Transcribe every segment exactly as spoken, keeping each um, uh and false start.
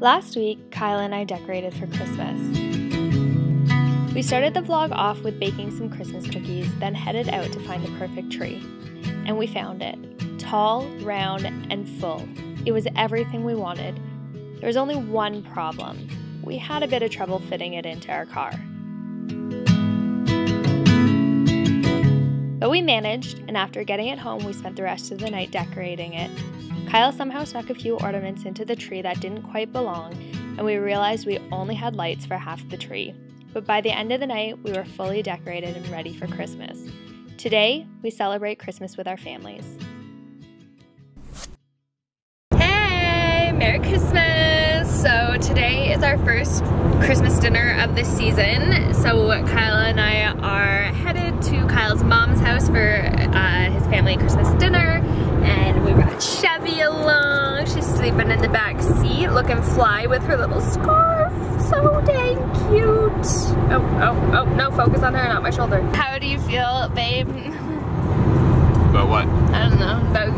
Last week, Kyle and I decorated for Christmas. We started the vlog off with baking some Christmas cookies, then headed out to find the perfect tree. And we found it. Tall, round, and full. It was everything we wanted. There was only one problem. We had a bit of trouble fitting it into our car. But we managed, and after getting it home, we spent the rest of the night decorating it. Kyle somehow snuck a few ornaments into the tree that didn't quite belong, and we realized we only had lights for half the tree. But by the end of the night, we were fully decorated and ready for Christmas. Today, we celebrate Christmas with our families. Hey, Merry Christmas! So today is our first Christmas dinner of the season. So Kyle and I are headed to Kyle's mom's house for uh, his family Christmas dinner. And we brought Chevy along. She's sleeping in the back seat, looking fly with her little scarf. So dang cute. Oh, oh, oh, no, focus on her, not my shoulder. How do you feel, babe? About what? I don't know, about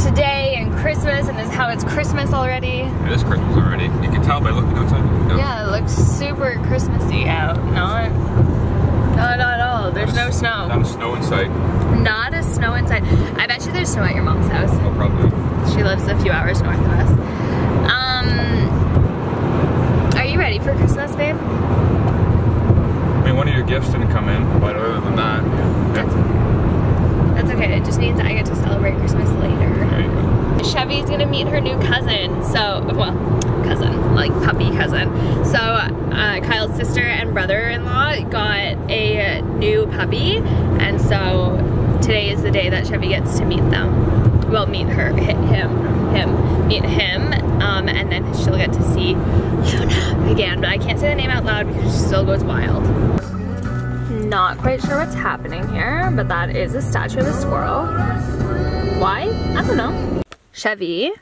today and Christmas and how it's Christmas already. It is Christmas already. You can tell by looking outside the window. Yeah, it looks super Christmassy out. No, not at all. There's no snow. Not a snow in sight. Not a snow inside. I bet you there's snow at your mom's house. Oh, probably. She lives a few hours north of us. Um, are you ready for Christmas, babe? I mean, one of your gifts didn't come in, but other than that, yeah. That's okay. That's okay. It just means that I get to celebrate Christmas later. There you go. Chevy's gonna meet her new cousin. So, well, cousin, like puppy cousin. So, uh, Kyle's sister and brother-in-law got a new puppy, and so. Today is the day that Chevy gets to meet them. Well, meet her, hit him, him, meet him, um, and then she'll get to see Luna again. But I can't say the name out loud because she still goes wild. Not quite sure what's happening here, but that is a statue of a squirrel. Why? I don't know. Chevy,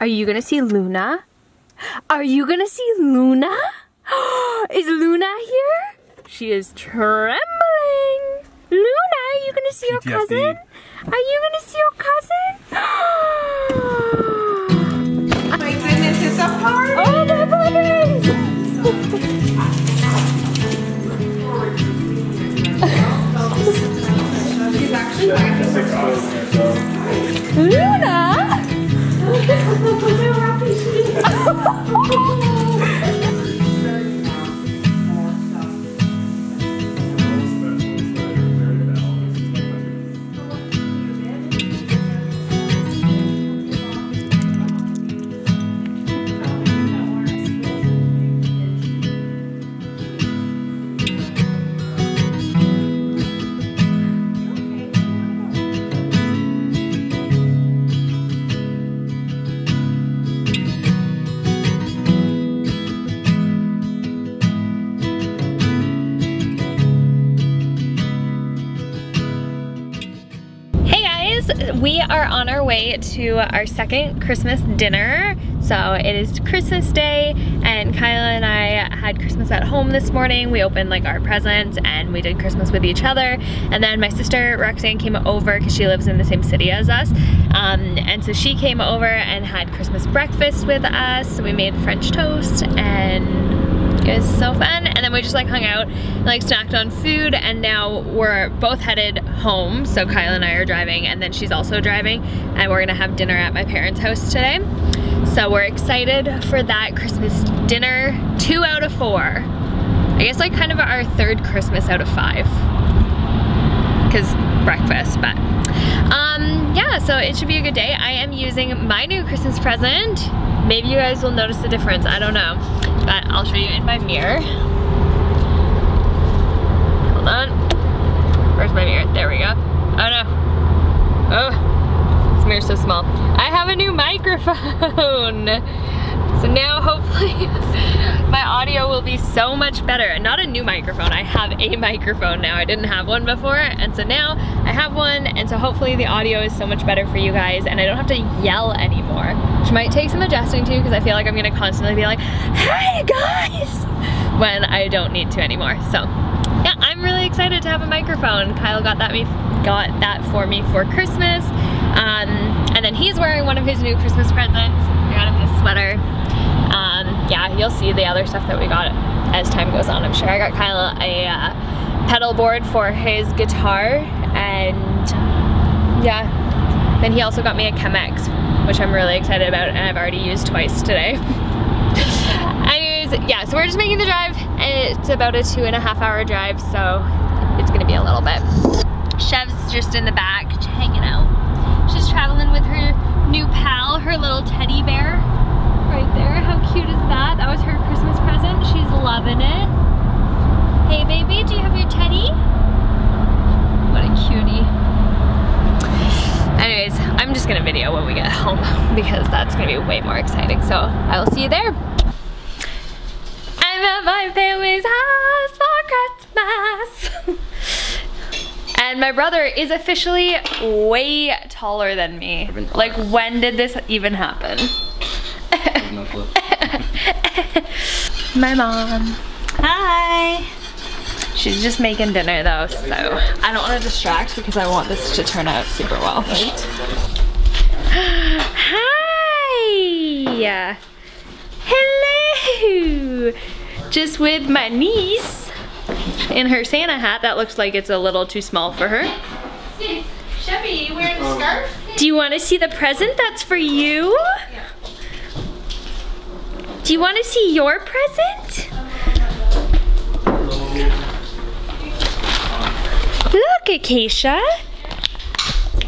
are you gonna see Luna? Are you gonna see Luna? Is Luna here? She is trembling. Luna, are you gonna see your cousin? Are you gonna see your cousin? My goodness, it's a party! Oh, the party! She's actually back in the Luna! We are on our way to our second Christmas dinner. So it is Christmas Day, and Kyla and I had Christmas at home this morning. We opened like our presents and we did Christmas with each other. And then my sister Roxanne came over because she lives in the same city as us. Um, and so she came over and had Christmas breakfast with us. We made French toast and it was so fun, and then we just like hung out and like snacked on food, and now we're both headed home. So Kyle and I are driving, and then she's also driving, and we're gonna have dinner at my parents' house today. So we're excited for that Christmas dinner. Two out of four. I guess like kind of our third Christmas out of five. Because breakfast, but. Um, yeah, so it should be a good day. I am using my new Christmas present. Maybe you guys will notice the difference, I don't know. But I'll show you in my mirror. Hold on. Where's my mirror? There we go. Oh no. Oh, this mirror's so small. I have a new microphone. So now hopefully my audio will be so much better. And not a new microphone, I have a microphone now. I didn't have one before, and so now I have one, and so hopefully the audio is so much better for you guys, and I don't have to yell anymore. Which might take some adjusting to, because I feel like I'm gonna constantly be like, hey guys, when I don't need to anymore. So yeah, I'm really excited to have a microphone. Kyle got that me got that for me for Christmas. Um, and then he's wearing one of his new Christmas presents. I got him this sweater. Um, yeah. see the other stuff that we got as time goes on, I'm sure. I got Kyle a uh, pedal board for his guitar, and yeah. Then he also got me a Chemex, which I'm really excited about, and I've already used twice today. Anyways, yeah, so we're just making the drive, and it's about a two and a half hour drive, so it's gonna be a little bit. Chev's just in the back, just hanging out. She's traveling with her new pal, her little teddy bear. Right there, how cute is that? That was her Christmas present, she's loving it. Hey baby, do you have your teddy? What a cutie. Anyways, I'm just gonna video when we get home because that's gonna be way more exciting, so I will see you there. I'm at my family's house for Christmas. And my brother is officially way taller than me. Like, when did this even happen? My mom. Hi. She's just making dinner though, so I don't want to distract because I want this to turn out super well. Hi. Hello. Just with my niece in her Santa hat. That looks like it's a little too small for her. Chevy, you wearing the scarf? Do you want to see the present that's for you? Yeah. Do you want to see your present? Look, Acacia.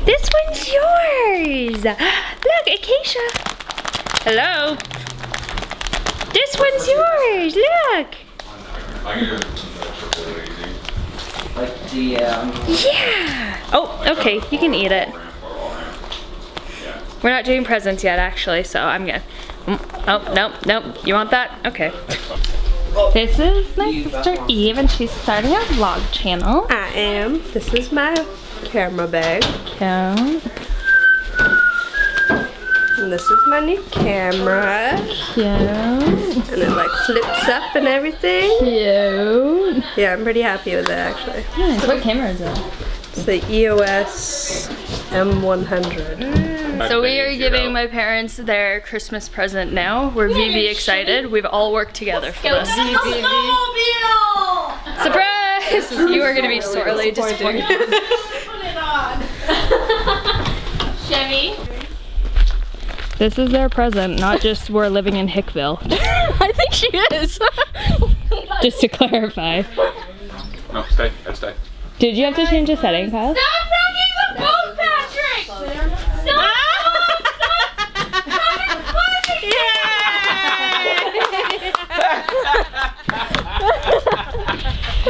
This one's yours. Look, Acacia. Hello. This one's yours. Look. Yeah. Oh, okay. You can eat it. We're not doing presents yet, actually, so I'm gonna. Oh, no, no, you want that? Okay. This is my sister Eve, and she's starting a vlog channel. I am. This is my camera bag. Cam. And this is my new camera. Cute. And it like flips up and everything. Cute. Yeah, I'm pretty happy with it actually. Nice. What camera is it? It's the E O S M one hundred. Mm. So we are giving my parents their Christmas present now. We're V V excited. We've all worked together for this. Surprise! You are going to be sorely disappointed. Put it on. Chevy. This is their present, not just we're living in Hickville. I think she is. Just to clarify. No, stay. I stay. Did you have to change the setting, Kyle? Stop rocking the boat, Patrick! Stop!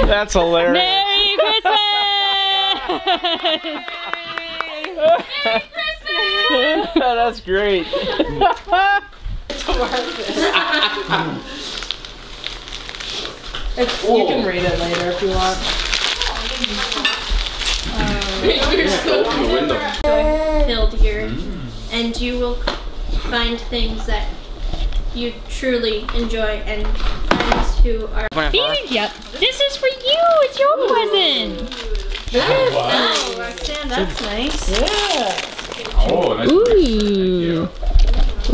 That's hilarious. Merry Christmas! Merry Christmas! That's great. It's, you can read it later if you want. Um, You're so here, and you will find things that you truly enjoy and friends who are Phoenix, yep. This is for you, it's your Ooh. Present. Yes. Wow. Oh, Roxanne, that's nice. Yeah. Oh, nice. Ooh.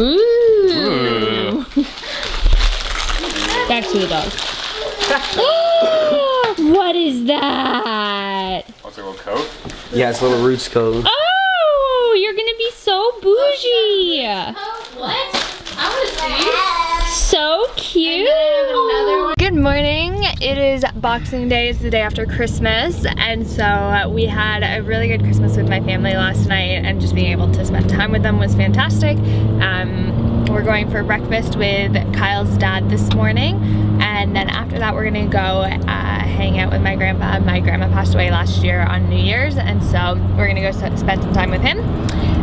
Ooh. Ooh. Back to the dog. Oh, what is that? What's a little coat? Yeah, it's a little Roots coat. Oh, you're gonna be so bougie. Oh, what? So cute. Good morning. It is Boxing Day. It's the day after Christmas, and so we had a really good Christmas with my family last night, and just being able to spend time with them was fantastic. Um, we're going for breakfast with Kyle's dad this morning, and then after that we're gonna go uh, hang out with my grandpa. My grandma passed away last year on New Year's, and so we're gonna go spend some time with him.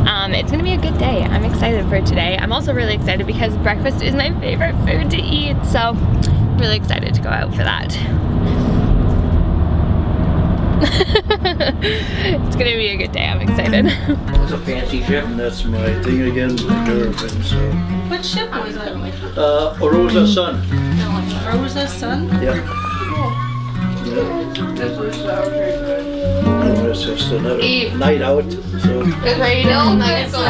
Um, it's gonna be a good day. I'm excited for today. I'm also really excited because breakfast is my favorite food to eat, so I'm really excited to go out for that. It's gonna be a good day. I'm excited. It's a fancy ship. And that's my thing again. So. What ship was that? Uh, Arosa Sun. Arosa Sun? Yeah. Cool. Yeah. This is our It's just another Eve. Night out. So. It's right now, it's No,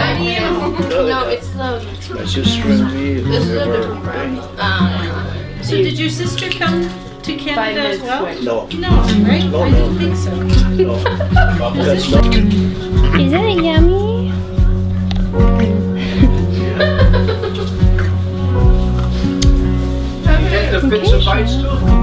it's the. It's just for me. This is a different brand. So did your sister come to Canada as well? No. No, right? No, no, I didn't think so. No. Is it yummy? Have you had the pizza bites too?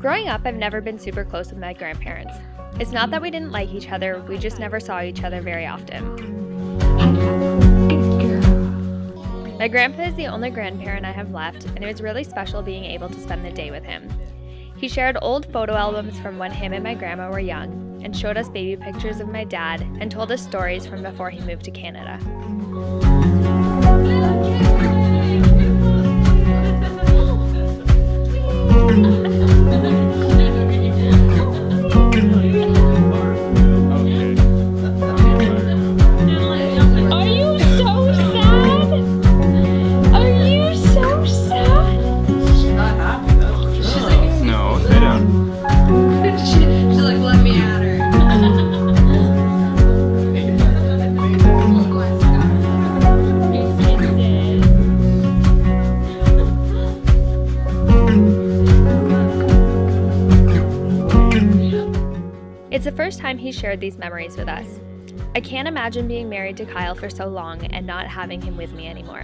Growing up, I've never been super close with my grandparents. It's not that we didn't like each other, we just never saw each other very often. My grandpa is the only grandparent I have left, and it was really special being able to spend the day with him. He shared old photo albums from when him and my grandma were young, and showed us baby pictures of my dad, and told us stories from before he moved to Canada. It's the first time he shared these memories with us. I can't imagine being married to Kyle for so long and not having him with me anymore.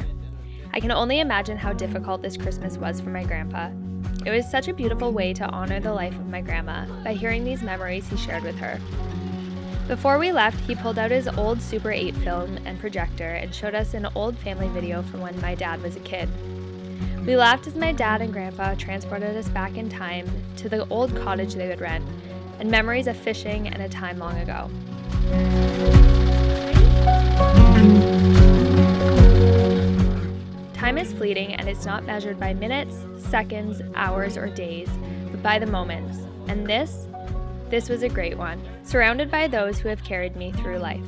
I can only imagine how difficult this Christmas was for my grandpa. It was such a beautiful way to honor the life of my grandma by hearing these memories he shared with her. Before we left, he pulled out his old Super eight film and projector and showed us an old family video from when my dad was a kid. We laughed as my dad and grandpa transported us back in time to the old cottage they would rent, and memories of fishing and a time long ago. Time is fleeting, and it's not measured by minutes, seconds, hours, or days, but by the moments. And this, this was a great one, surrounded by those who have carried me through life.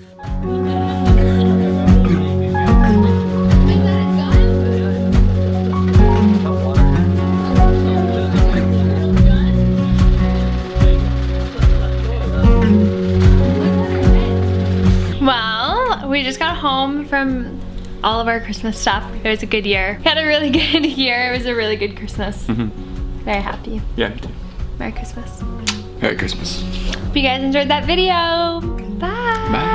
We just got home from all of our Christmas stuff. It was a good year. We had a really good year. It was a really good Christmas. Mm-hmm. Very happy. Yeah, me too. Merry Christmas. Merry Christmas. Hope you guys enjoyed that video. Bye. Bye.